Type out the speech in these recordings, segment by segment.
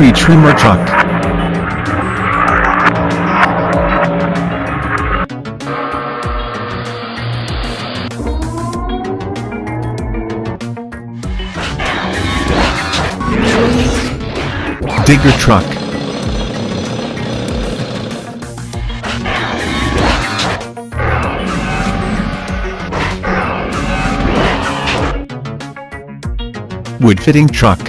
tree trimmer truck. Digger truck. Wood fitting truck.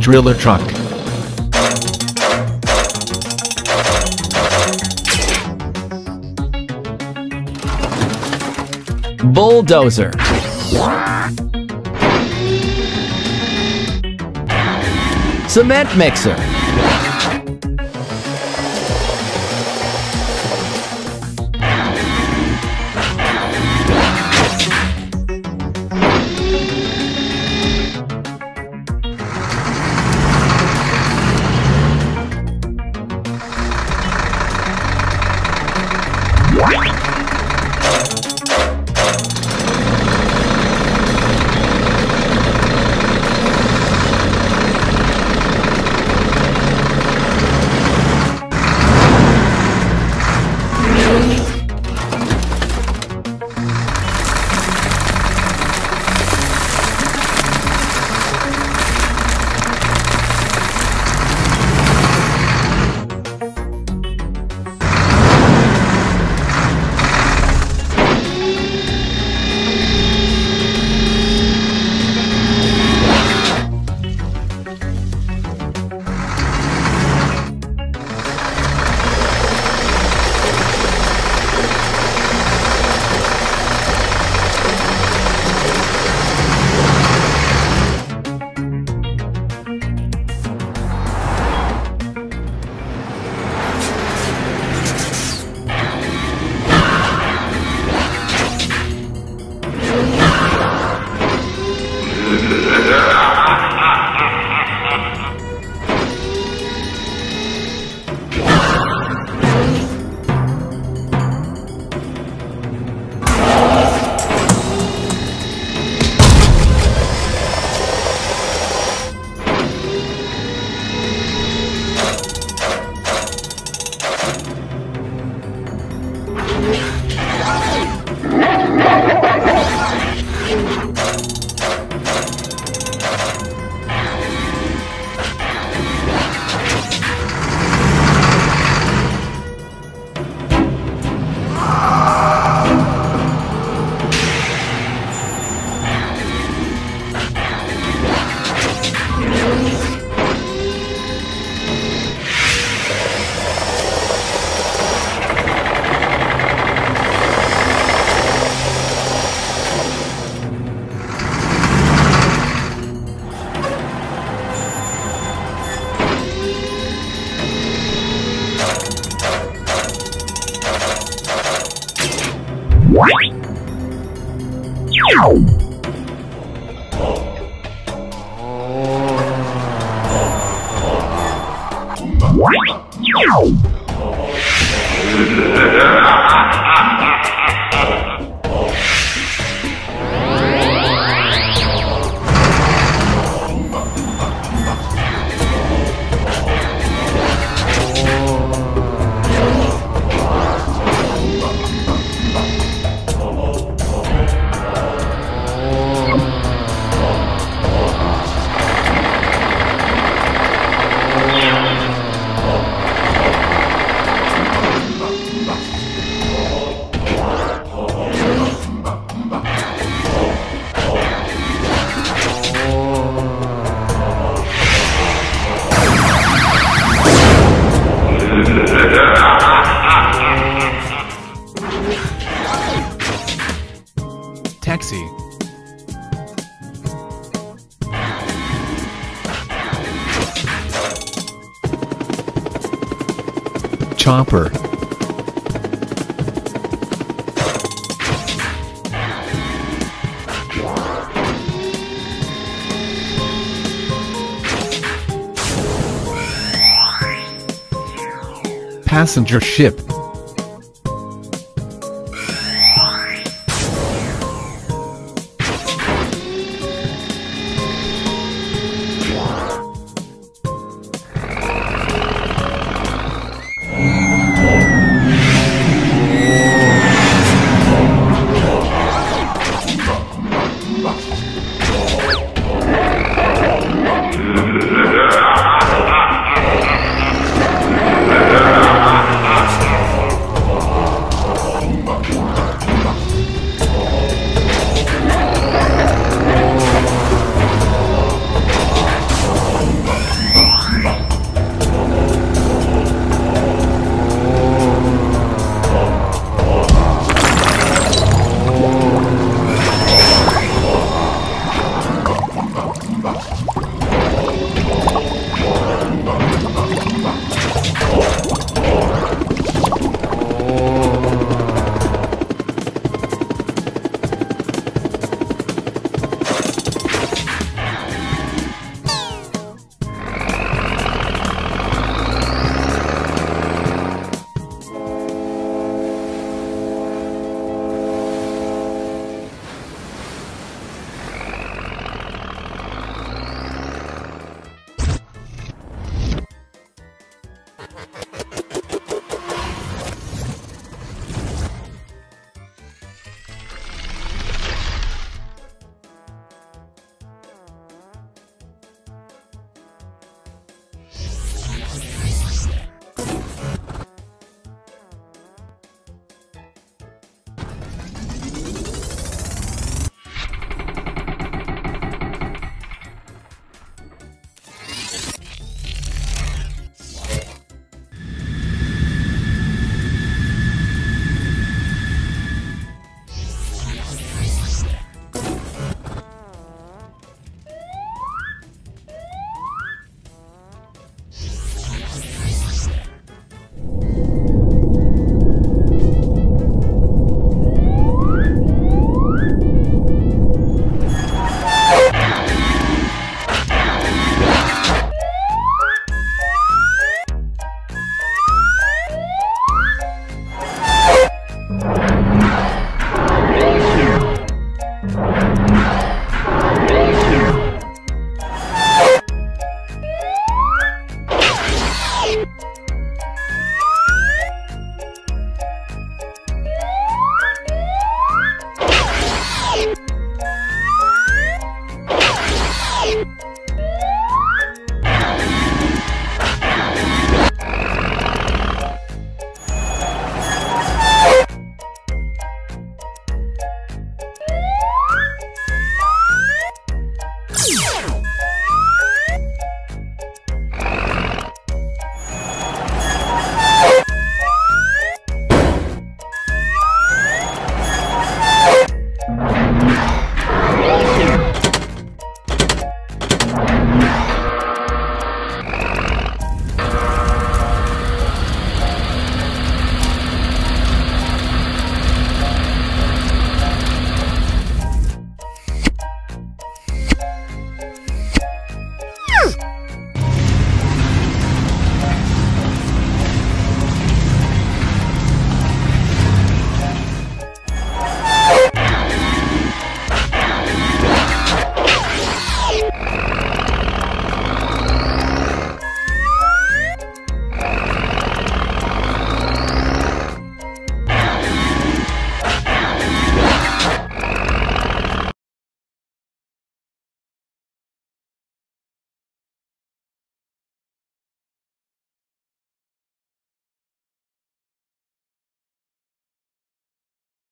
Driller truck. Bulldozer. Cement mixer. Chopper. Passenger ship.